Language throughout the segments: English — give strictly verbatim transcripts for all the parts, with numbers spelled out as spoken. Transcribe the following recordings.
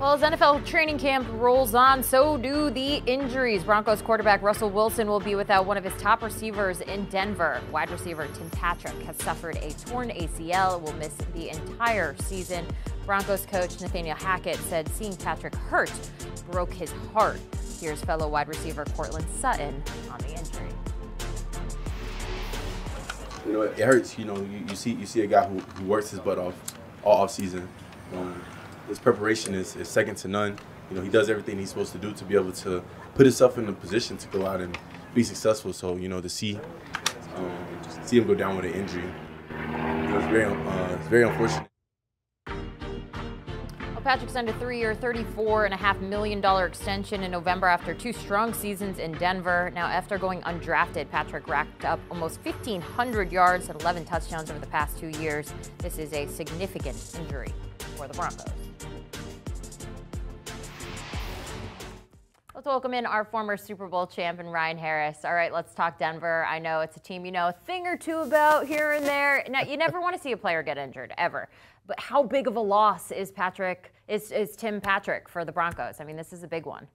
Well, as N F L training camp rolls on, so do the injuries. Broncos quarterback Russell Wilson will be without one of his top receivers in Denver. Wide receiver Tim Patrick has suffered a torn A C L, will miss the entire season. Broncos coach Nathaniel Hackett said seeing Patrick hurt broke his heart. Here's fellow wide receiver Cortland Sutton on the injury. You know, it hurts. You know, you, you see you see a guy who, who works his butt off all offseason. Um, His preparation is, is second to none. You know, he does everything he's supposed to do to be able to put himself in a position to go out and be successful. So, you know, to see um, see him go down with an injury, you know, it's very uh, it's very unfortunate. Well, Patrick signed a three-year, thirty-four point five million dollars extension in November after two strong seasons in Denver. Now, after going undrafted, Patrick racked up almost fifteen hundred yards and eleven touchdowns over the past two years. This is a significant injury for the Broncos. Let's welcome in our former Super Bowl champion, Ryan Harris. All right, let's talk Denver. I know it's a team you know a thing or two about here and there. Now, you never want to see a player get injured, ever. But how big of a loss is Patrick, is, is Tim Patrick for the Broncos? I mean, this is a big one.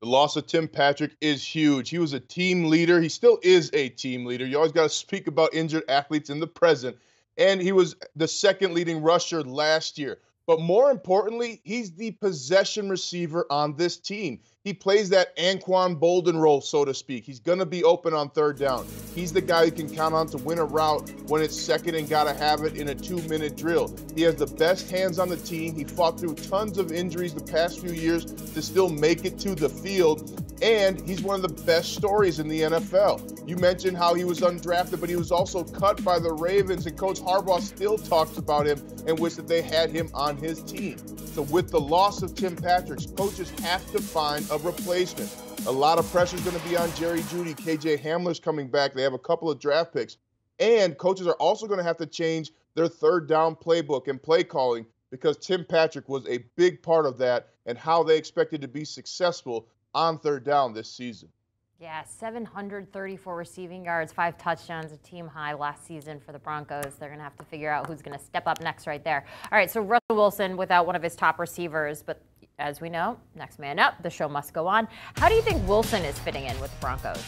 The loss of Tim Patrick is huge. He was a team leader. He still is a team leader. You always got to speak about injured athletes in the present. And he was the second leading rusher last year. But more importantly, he's the possession receiver on this team. He plays that Anquan Bolden role, so to speak. He's going to be open on third down. He's the guy you can count on to win a route when it's second and got to have it in a two-minute drill. He has the best hands on the team. He fought through tons of injuries the past few years to still make it to the field. And he's one of the best stories in the N F L. You mentioned how he was undrafted, but he was also cut by the Ravens, and Coach Harbaugh still talks about him and wished that they had him on his team. So with the loss of Tim Patrick, coaches have to find a replacement. A lot of pressure is going to be on Jerry Jeudy. K J Hamler's coming back. They have a couple of draft picks. And coaches are also going to have to change their third down playbook and play calling, because Tim Patrick was a big part of that and how they expected to be successful on third down this season. Yeah, seven hundred thirty-four receiving yards, five touchdowns, a team high last season for the Broncos. They're going to have to figure out who's going to step up next right there. All right, so Russell Wilson without one of his top receivers, but as we know, next man up, the show must go on. How do you think Wilson is fitting in with the Broncos?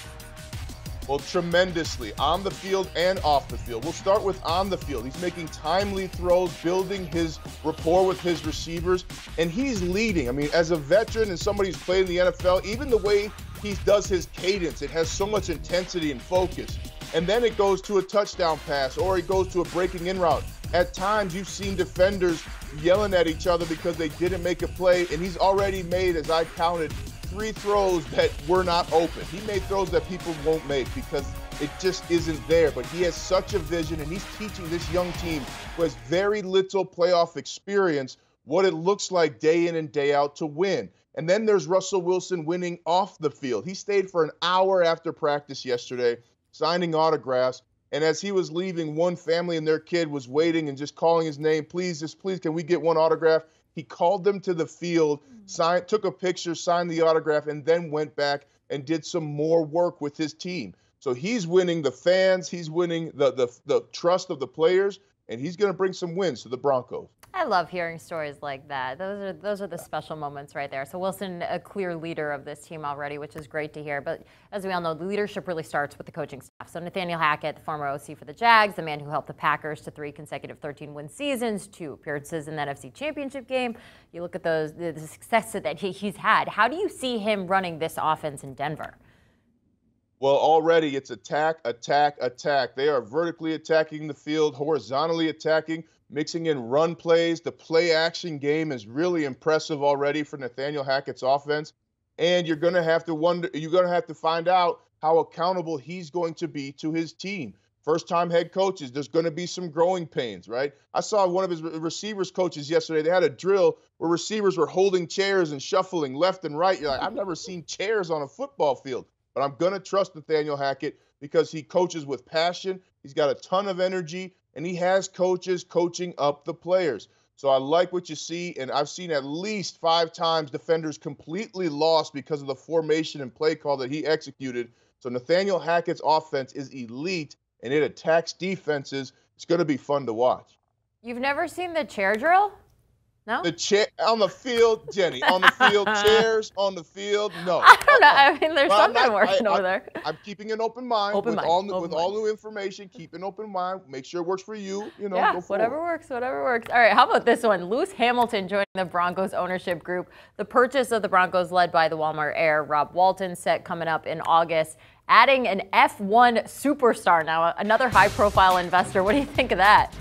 Well, tremendously, on the field and off the field. We'll start with on the field. He's making timely throws, building his rapport with his receivers, and he's leading. I mean, as a veteran and somebody who's played in the N F L, even the way he does his cadence, it has so much intensity and focus. And then it goes to a touchdown pass, or it goes to a breaking in route. At times, you've seen defenders yelling at each other because they didn't make a play, and he's already made, as I counted, three throws that were not open. He made throws that people won't make because it just isn't there. But he has such a vision, and he's teaching this young team who has very little playoff experience what it looks like day in and day out to win. And then there's Russell Wilson winning off the field. He stayed for an hour after practice yesterday, signing autographs. And as he was leaving, one family and their kid was waiting and just calling his name, please, just please, can we get one autograph? He called them to the field, signed, took a picture, signed the autograph, and then went back and did some more work with his team. So he's winning the fans, he's winning the the, the trust of the players, and he's going to bring some wins to the Broncos. I love hearing stories like that. Those are those are the special moments right there. So Wilson, a clear leader of this team already, which is great to hear. But as we all know, the leadership really starts with the coaching staff. So Nathaniel Hackett, the former O C for the Jags, the man who helped the Packers to three consecutive thirteen-win seasons, two appearances in the N F C Championship game. You look at those the, the success that he, he's had. How do you see him running this offense in Denver? Well, already it's attack, attack, attack. They are vertically attacking the field, horizontally attacking, mixing in run plays. The play-action game is really impressive already for Nathaniel Hackett's offense, and you're going to have to wonder. You're going to have to find out how accountable he's going to be to his team. First-time head coaches, there's going to be some growing pains, right? I saw one of his receivers coaches yesterday. They had a drill where receivers were holding chairs and shuffling left and right. You're like, I've never seen chairs on a football field, but I'm going to trust Nathaniel Hackett because he coaches with passion. He's got a ton of energy, and he has coaches coaching up the players. So I like what you see, and I've seen at least five times defenders completely lost because of the formation and play call that he executed. So Nathaniel Hackett's offense is elite, and it attacks defenses. It's going to be fun to watch. You've never seen the chair drill? No? The chair on the field, Jenny. On the field, chairs on the field. No. I don't know. I mean, there's well, something working over there. I'm keeping an open mind open with mind. all new, open with mind. all new information. Keep an open mind. Make sure it works for you. You know. Yeah. Whatever works. Whatever works. All right. How about this one? Lewis Hamilton joining the Broncos ownership group. The purchase of the Broncos, led by the Walmart heir Rob Walton, set coming up in August. Adding an F one superstar now. Another high-profile investor. What do you think of that?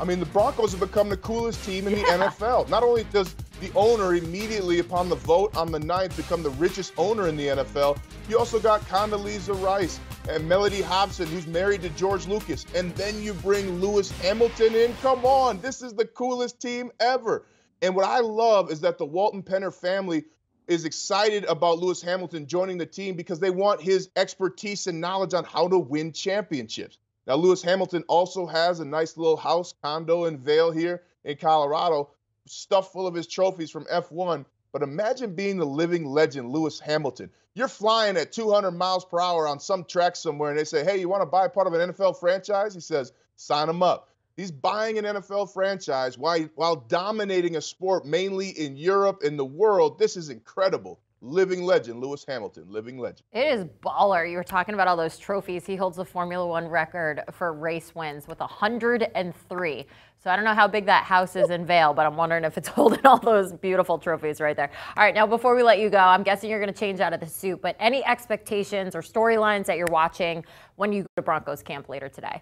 I mean, the Broncos have become the coolest team in yeah. the N F L. Not only does the owner immediately upon the vote on the ninth become the richest owner in the N F L, you also got Condoleezza Rice and Melody Hobson, who's married to George Lucas. And then you bring Lewis Hamilton in. Come on, this is the coolest team ever. And what I love is that the Walton-Penner family is excited about Lewis Hamilton joining the team because they want his expertise and knowledge on how to win championships. Now, Lewis Hamilton also has a nice little house, condo in Vail here in Colorado, stuffed full of his trophies from F one. But imagine being the living legend, Lewis Hamilton. You're flying at two hundred miles per hour on some track somewhere, and they say, hey, you want to buy part of an N F L franchise? He says, sign him up. He's buying an N F L franchise while, while dominating a sport mainly in Europe and the world. This is incredible. Living legend, Lewis Hamilton, living legend. It is baller. You were talking about all those trophies. He holds the Formula One record for race wins with one hundred and three. So I don't know how big that house is in Vail, but I'm wondering if it's holding all those beautiful trophies right there. All right, now before we let you go, I'm guessing you're going to change out of the suit, but any expectations or storylines that you're watching when you go to Broncos camp later today?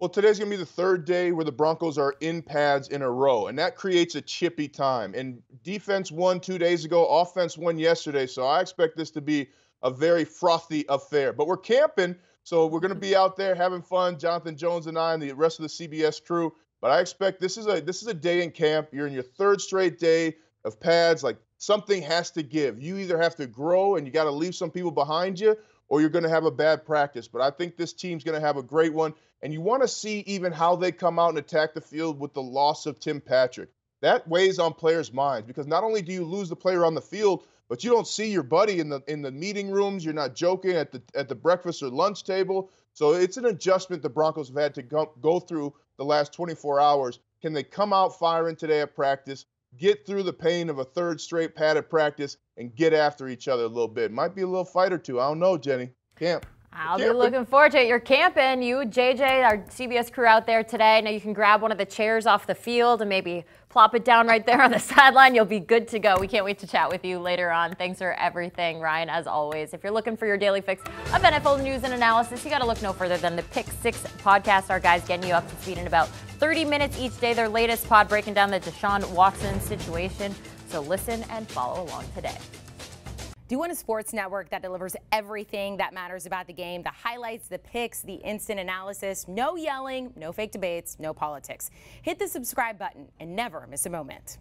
Well, today's going to be the third day where the Broncos are in pads in a row, and that creates a chippy time. And defense won two days ago, offense won yesterday, so I expect this to be a very frothy affair. But we're camping, so we're going to be out there having fun, Jonathan Jones and I and the rest of the C B S crew. But I expect this is a this is a day in camp. You're in your third straight day of pads. Like, something has to give. You either have to grow and you got to leave some people behind you, or you're going to have a bad practice. But I think this team's going to have a great one. And you want to see even how they come out and attack the field with the loss of Tim Patrick. That weighs on players' minds because not only do you lose the player on the field, but you don't see your buddy in the in the meeting rooms. You're not joking at the at the breakfast or lunch table. So it's an adjustment the Broncos have had to go, go through the last twenty-four hours. Can they come out firing today at practice, get through the pain of a third straight padded practice, and get after each other a little bit? Might be a little fight or two. I don't know, Jenny. Camp. I'll be looking forward to it. You're camping. You, J J, our C B S crew out there today. Now you can grab one of the chairs off the field and maybe plop it down right there on the sideline. You'll be good to go. We can't wait to chat with you later on. Thanks for everything, Ryan, as always. If you're looking for your daily fix of N F L news and analysis, you got to look no further than the Pick Six podcast. Our guys getting you up to speed in about thirty minutes each day. Their latest pod breaking down the Deshaun Watson situation. So listen and follow along today. Do you want a sports network that delivers everything that matters about the game? The highlights, the picks, the instant analysis, no yelling, no fake debates, no politics. Hit the subscribe button and never miss a moment.